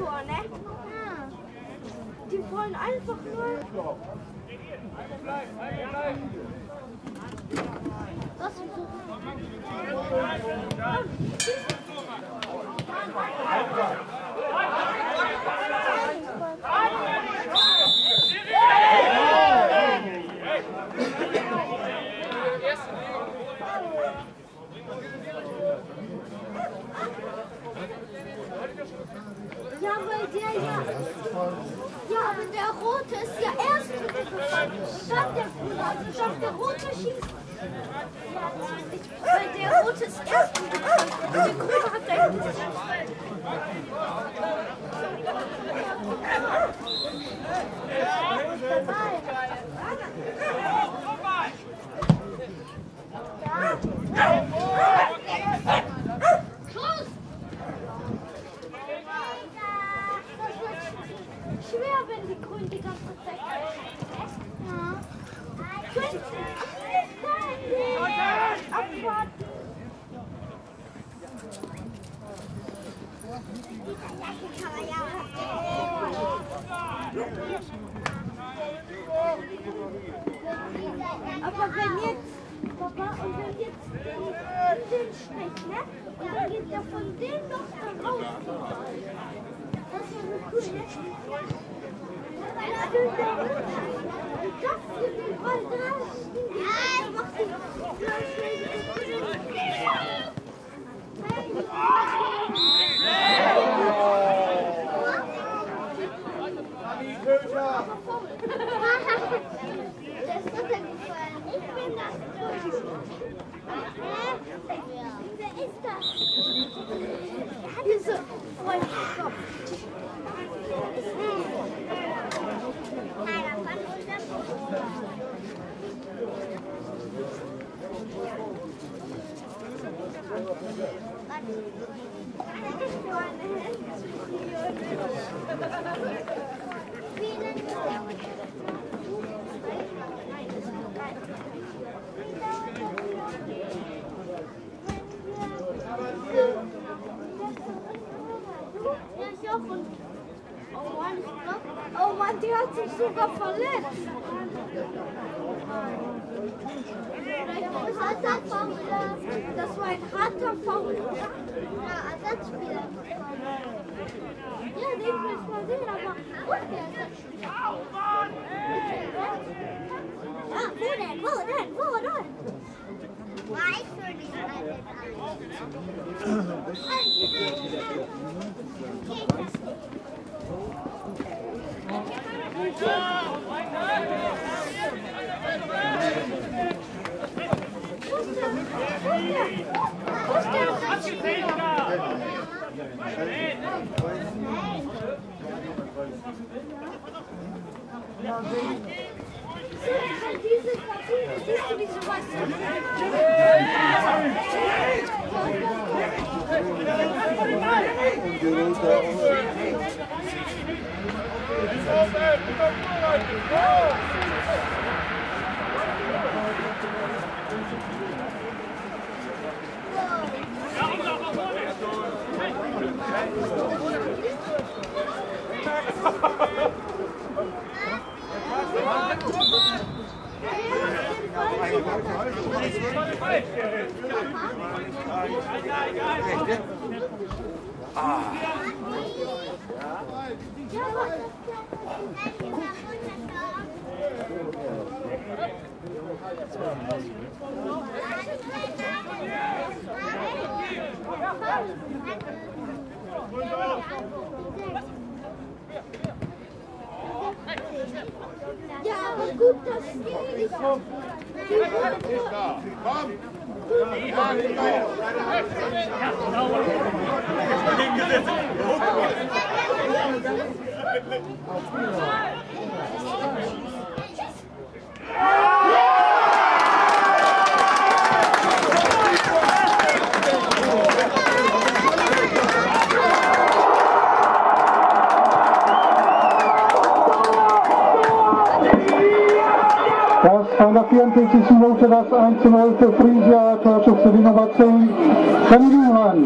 Motor, ne? Ja. Die wollen einfach nur... Das ist so. Ja, weil der ja. Ja, aber der Rote ist ja erst gefallen und dann der Grüne. Also schafft der Rote schießt. Weil der Rote ist erst gefallen und der Grüne hat da hinten Aber wenn jetzt, Papa, und wenn jetzt den schmeckt, ne? Und dann geht der von dem noch da raus. Das ist ja cool, ne? Sogar verletzt. Das war ein harter Foul. Ja, Ersatzspieler. Ja, den will ich mal sehen, aber gut, der Ersatzspieler. Au, Mann! Ah, wo denn? Wo denn? Wo denn? Weiß für die Seite. Ja, aber gut, das geht nicht. A na 54 minucie das 1:0 für Frisia, Torschütze zur Innovation, Benjamin Lünemann.